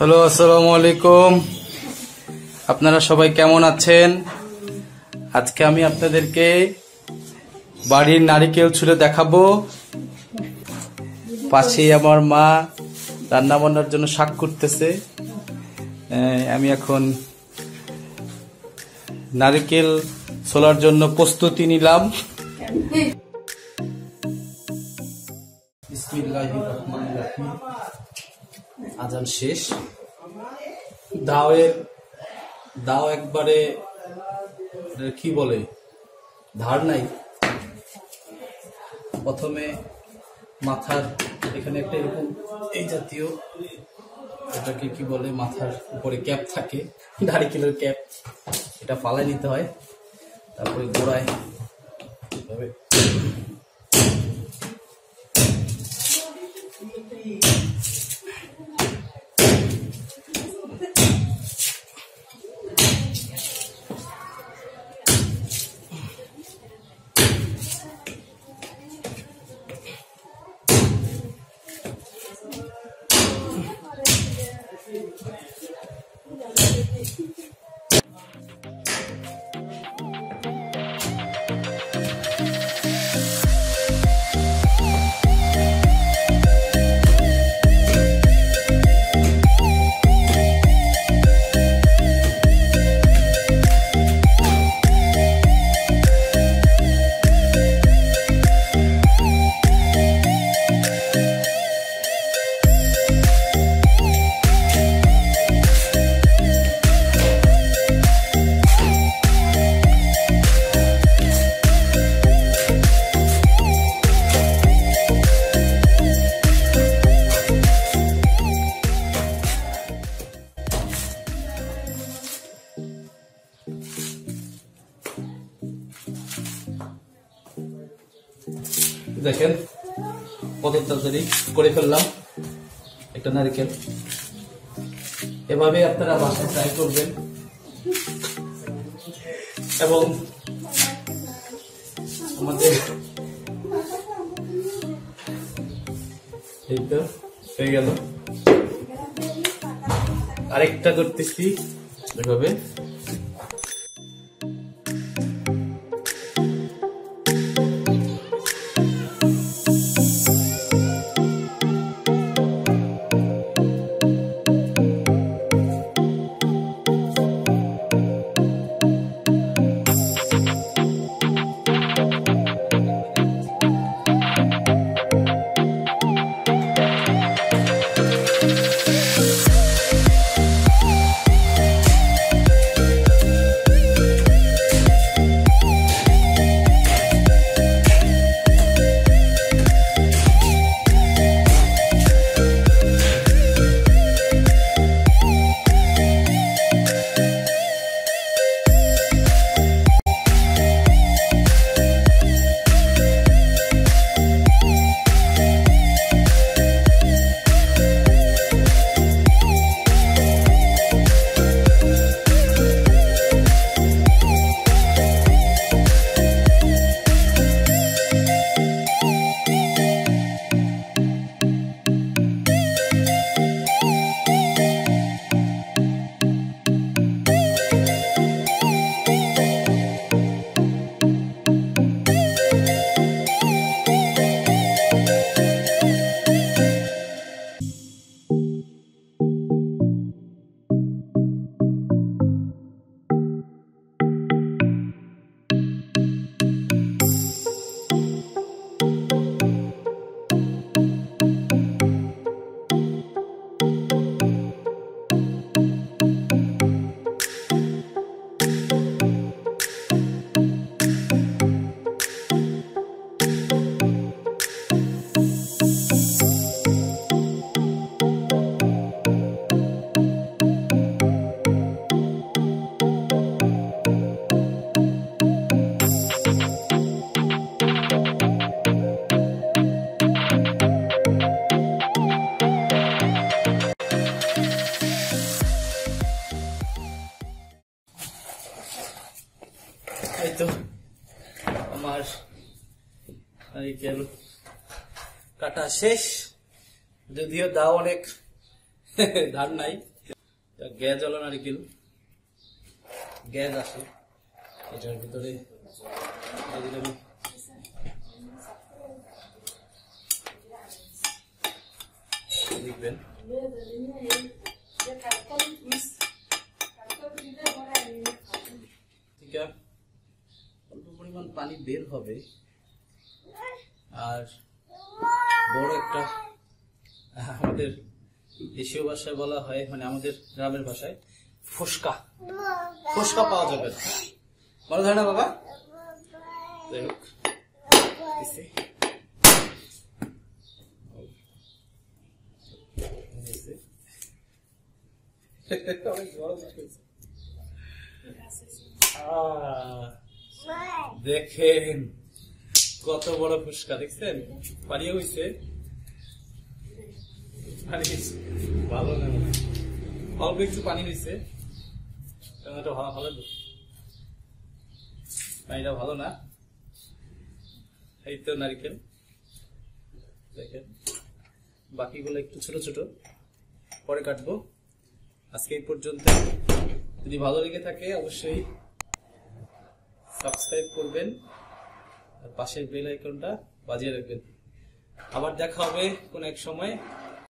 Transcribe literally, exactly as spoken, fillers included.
Hello अस्सलामु आलैकुम আপনারা সবাই কেমন আছেন আজকে আমি আপনাদেরকে বাড়ির নারকেল ছুলে দেখাবো পাশে আমার মা রান্না বান্নার জন্য শাক করতেছে আমি এখন নারকেল ছোলার জন্য প্রস্তুতি নিলাম বিসমিল্লাহির রহমানির রহিম আজান শেষ দাওয়ের দাও একবারে কি বলে ধার নাই প্রথমে মাথার এখানে একটা এরকম এই জাতীয় এটাকে কি বলে মাথার উপরে ক্যাপ থাকে নারকেলের ক্যাপ এটা ফালাই নিতে হয় তারপরে গোড়ায় এভাবে দেখেন কত তাড়াতাড়ি করে ফেললাম একটা নারকেল এভাবে আপনারা বাসায় ট্রাই করবেন এবং আমাদের এই তো হয়ে গেল আরেকটা করতেছি এভাবে আমার নারকেল কাটা শেষ যদিও দাও অনেক ধান নাই গ্যাস জ্বালা নারকেল গ্যাস আছে এটার ভিতরে দেখবেন ঠিক আছে অল্প পরিমাণ পানি বের হবে আর বড় একটা আমাদের দেশীয় ভাষায় বলা হয় মানে আমাদের গ্রামের ভাষায় ফোসকা ফোসকা পাওয়া যাবে বড় ধারণা বাবা দেখুক দেখেন কত বড় ফুসকা দেখছেন পানিয়ে হয়েছে ভালো না অল্প একটু পানি হয়েছে পানিটা ভালো না এই তো নারকেল দেখেন বাকিগুলো একটু ছোট ছোট পরে কাটবো আজকে এই পর্যন্ত যদি ভালো লেগে থাকে অবশ্যই সাবস্ক্রাইব করবেন আর পাশের বেল আইকনটা বাজিয়ে রাখবেন আবার দেখা হবে কোন এক সময়।